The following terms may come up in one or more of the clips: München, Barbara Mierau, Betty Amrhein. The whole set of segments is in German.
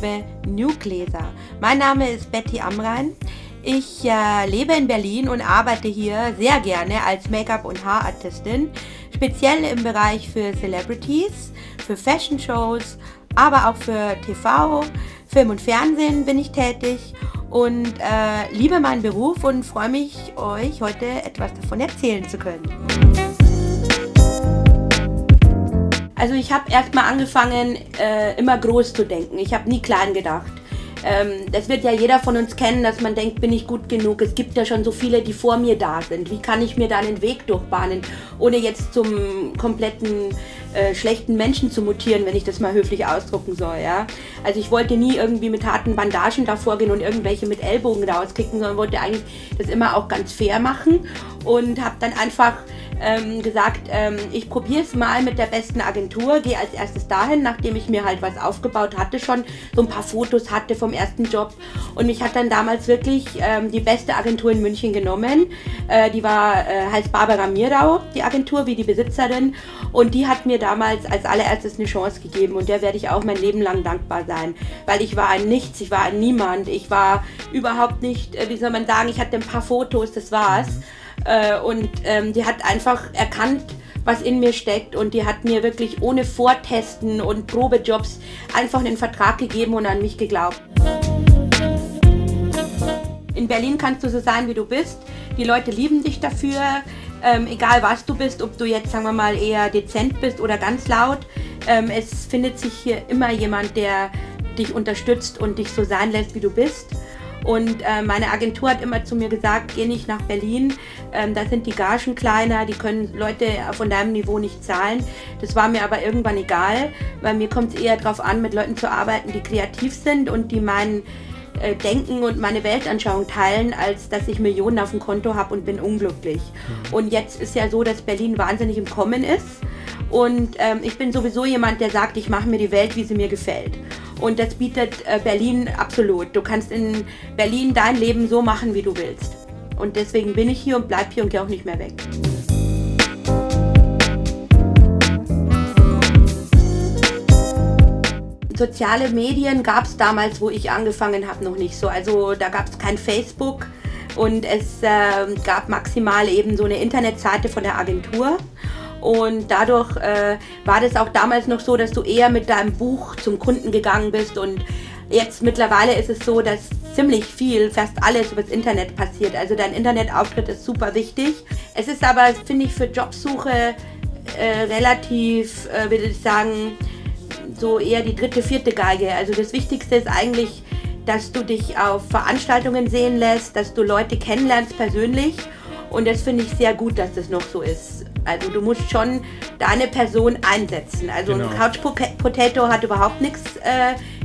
liebe Newgläser. Mein Name ist Betty Amrhein. Ich lebe in Berlin und arbeite hier sehr gerne als Make-up- und Haarartistin, speziell im Bereich für Celebrities, für Fashion-Shows, aber auch für TV, Film und Fernsehen bin ich tätig und liebe meinen Beruf und freue mich, euch heute etwas davon erzählen zu können. Also ich habe erstmal angefangen, immer groß zu denken. Ich habe nie klein gedacht. Das wird ja jeder von uns kennen, dass man denkt, bin ich gut genug? Es gibt ja schon so viele, die vor mir da sind. Wie kann ich mir da einen Weg durchbahnen, ohne jetzt zum kompletten schlechten Menschen zu mutieren, wenn ich das mal höflich ausdrucken soll, ja? Also ich wollte nie irgendwie mit harten Bandagen davor gehen und irgendwelche mit Ellbogen rauskicken, sondern wollte eigentlich das immer auch ganz fair machen und habe dann einfach gesagt, ich probiere es mal mit der besten Agentur, gehe als erstes dahin, nachdem ich mir halt was aufgebaut hatte schon, so ein paar Fotos hatte vom ersten Job, und mich hat dann damals wirklich die beste Agentur in München genommen, die heißt Barbara Mierau, die Agentur, wie die Besitzerin, und die hat mir damals als allererstes eine Chance gegeben und der werde ich auch mein Leben lang dankbar sein, weil ich war ein Nichts, ich war ein Niemand, ich war überhaupt nicht, wie soll man sagen, ich hatte ein paar Fotos, das war's. Und die hat einfach erkannt, was in mir steckt, und die hat mir wirklich ohne Vortesten und Probejobs einfach einen Vertrag gegeben und an mich geglaubt. In Berlin kannst du so sein, wie du bist. Die Leute lieben dich dafür, egal was du bist, ob du jetzt, sagen wir mal, eher dezent bist oder ganz laut. Es findet sich hier immer jemand, der dich unterstützt und dich so sein lässt, wie du bist. Und meine Agentur hat immer zu mir gesagt, geh nicht nach Berlin, da sind die Gagen kleiner, die können Leute von deinem Niveau nicht zahlen. Das war mir aber irgendwann egal, weil mir kommt es eher darauf an, mit Leuten zu arbeiten, die kreativ sind und die mein Denken und meine Weltanschauung teilen, als dass ich Millionen auf dem Konto habe und bin unglücklich. Und jetzt ist ja so, dass Berlin wahnsinnig im Kommen ist. Und ich bin sowieso jemand, der sagt, ich mache mir die Welt, wie sie mir gefällt. Und das bietet Berlin absolut. Du kannst in Berlin dein Leben so machen, wie du willst. Und deswegen bin ich hier und bleib hier und gehe auch nicht mehr weg. Soziale Medien gab es damals, wo ich angefangen habe, noch nicht so. Also da gab es kein Facebook und es gab maximal eben so eine Internetseite von der Agentur. Und dadurch war das auch damals noch so, dass du eher mit deinem Buch zum Kunden gegangen bist, und jetzt mittlerweile ist es so, dass ziemlich viel, fast alles übers Internet passiert. Also dein Internetauftritt ist super wichtig. Es ist aber, finde ich, für Jobsuche relativ, würde ich sagen, so eher die dritte, vierte Geige. Also das Wichtigste ist eigentlich, dass du dich auf Veranstaltungen sehen lässt, dass du Leute kennenlernst persönlich, und das finde ich sehr gut, dass das noch so ist. Also du musst schon deine Person einsetzen. Also genau. Ein Couch-Potato hat überhaupt nichts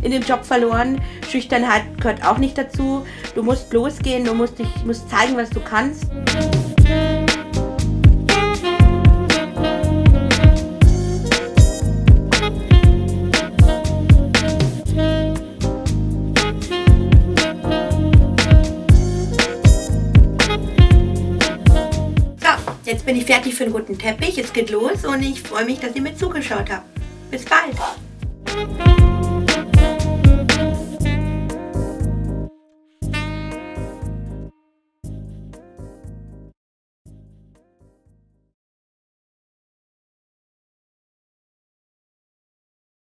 in dem Job verloren. Schüchternheit gehört auch nicht dazu. Du musst losgehen, du musst zeigen, was du kannst. Jetzt bin ich fertig für einen roten Teppich, es geht los und ich freue mich, dass ihr mir zugeschaut habt. Bis bald!